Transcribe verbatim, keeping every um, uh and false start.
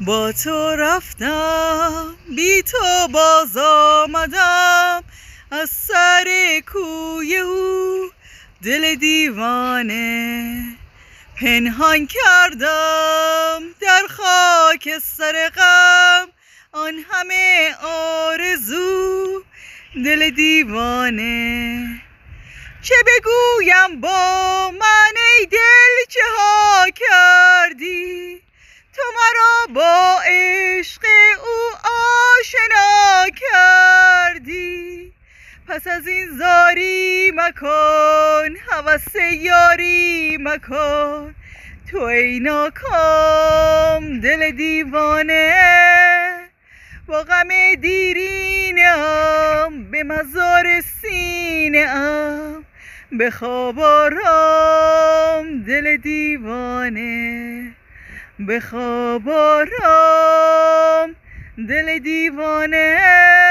Bu tarafta bito bazamadam asare kuyu dil divane پنهان کردم در خاک سر غم آن همه آرزو دل دیوانه چه بگویم با من ای دل چه ها کردی تو مرا با عشق او آشنا کردی پس از این زاری مکن هوس یاری مکن تو ای ناکام دل دیوانه با غم دیرینه‌ام به مزار سینه‌ام به خواب آرام دل دیوانه به خواب آرام دل دیوانه